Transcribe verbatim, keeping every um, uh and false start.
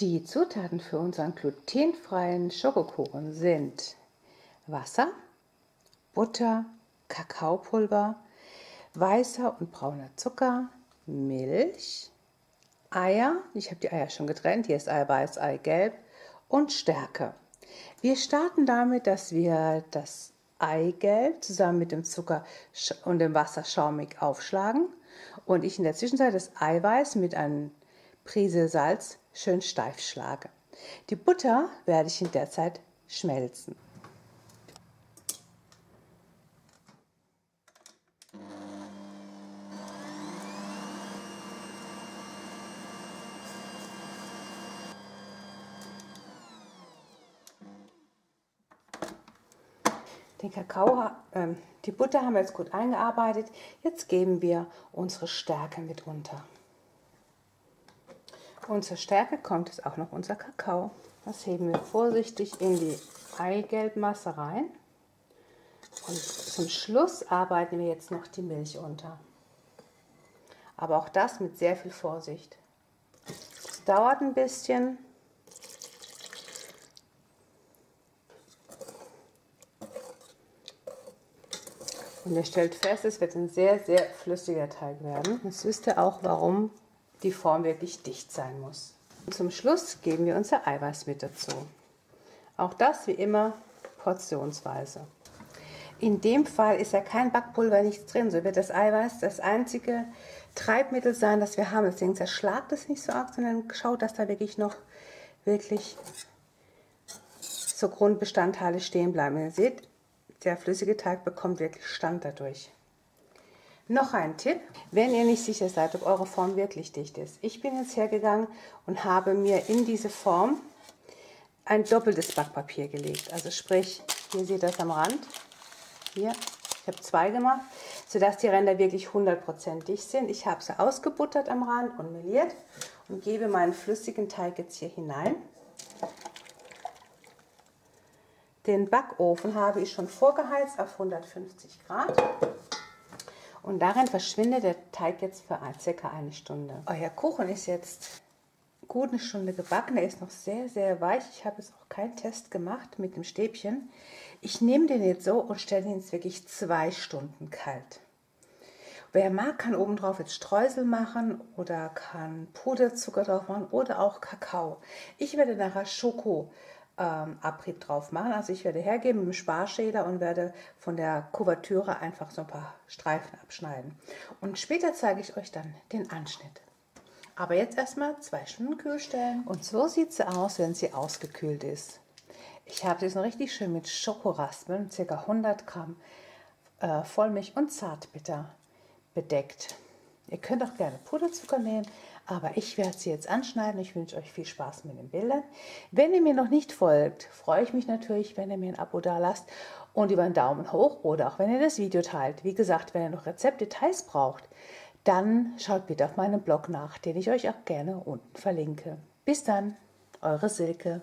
Die Zutaten für unseren glutenfreien Schokokuchen sind Wasser, Butter, Kakaopulver, weißer und brauner Zucker, Milch, Eier, ich habe die Eier schon getrennt, hier ist Eiweiß, Eigelb und Stärke. Wir starten damit, dass wir das Eigelb zusammen mit dem Zucker und dem Wasser schaumig aufschlagen und ich in der Zwischenzeit das Eiweiß mit einer Prise Salz schön steif schlage. Die Butter werde ich in der Zeit schmelzen. Den Kakao, äh, die Butter haben wir jetzt gut eingearbeitet. Jetzt geben wir unsere Stärke mit unter. Und zur Stärke kommt jetzt auch noch unser Kakao. Das heben wir vorsichtig in die Eigelbmasse rein. Und zum Schluss arbeiten wir jetzt noch die Milch unter. Aber auch das mit sehr viel Vorsicht. Es dauert ein bisschen. Und ihr stellt fest, es wird ein sehr, sehr flüssiger Teig werden. Jetzt wisst ihr auch, warum die Form wirklich dicht sein muss. Und zum Schluss geben wir unser Eiweiß mit dazu. Auch das wie immer portionsweise. In dem Fall ist ja kein Backpulver, nichts drin. So wird das Eiweiß das einzige Treibmittel sein, das wir haben. Deswegen zerschlagt es nicht so arg, sondern schaut, dass da wirklich noch wirklich so Grundbestandteile stehen bleiben. Ihr seht, der flüssige Teig bekommt wirklich Stand dadurch. Noch ein Tipp, wenn ihr nicht sicher seid, ob eure Form wirklich dicht ist. Ich bin jetzt hergegangen und habe mir in diese Form ein doppeltes Backpapier gelegt. Also sprich, hier seht ihr das am Rand. Hier, ich habe zwei gemacht, sodass die Ränder wirklich hundert Prozent dicht sind. Ich habe sie ausgebuttert am Rand und meliert und gebe meinen flüssigen Teig jetzt hier hinein. Den Backofen habe ich schon vorgeheizt auf hundertfünfzig Grad und darin verschwindet der Teig jetzt für circa eine Stunde. Euer Kuchen ist jetzt gut eine Stunde gebacken, er ist noch sehr, sehr weich. Ich habe jetzt auch keinen Test gemacht mit dem Stäbchen. Ich nehme den jetzt so und stelle ihn jetzt wirklich zwei Stunden kalt. Wer mag, kann obendrauf jetzt Streusel machen oder kann Puderzucker drauf machen oder auch Kakao. Ich werde nachher Schoko Ähm, Abrieb drauf machen. Also ich werde hergeben mit dem Sparschäler und werde von der Kuvertüre einfach so ein paar Streifen abschneiden. Und später zeige ich euch dann den Anschnitt. Aber jetzt erstmal zwei Stunden kühl stellen. Und so sieht sie aus, wenn sie ausgekühlt ist. Ich habe sie jetzt noch richtig schön mit Schokoraspeln, ca. hundert Gramm äh, Vollmilch und Zartbitter bedeckt. Ihr könnt auch gerne Puderzucker nehmen, aber ich werde sie jetzt anschneiden. Ich wünsche euch viel Spaß mit den Bildern. Wenn ihr mir noch nicht folgt, freue ich mich natürlich, wenn ihr mir ein Abo da lasst und über einen Daumen hoch oder auch wenn ihr das Video teilt. Wie gesagt, wenn ihr noch Rezeptdetails braucht, dann schaut bitte auf meinem Blog nach, den ich euch auch gerne unten verlinke. Bis dann, eure Silke.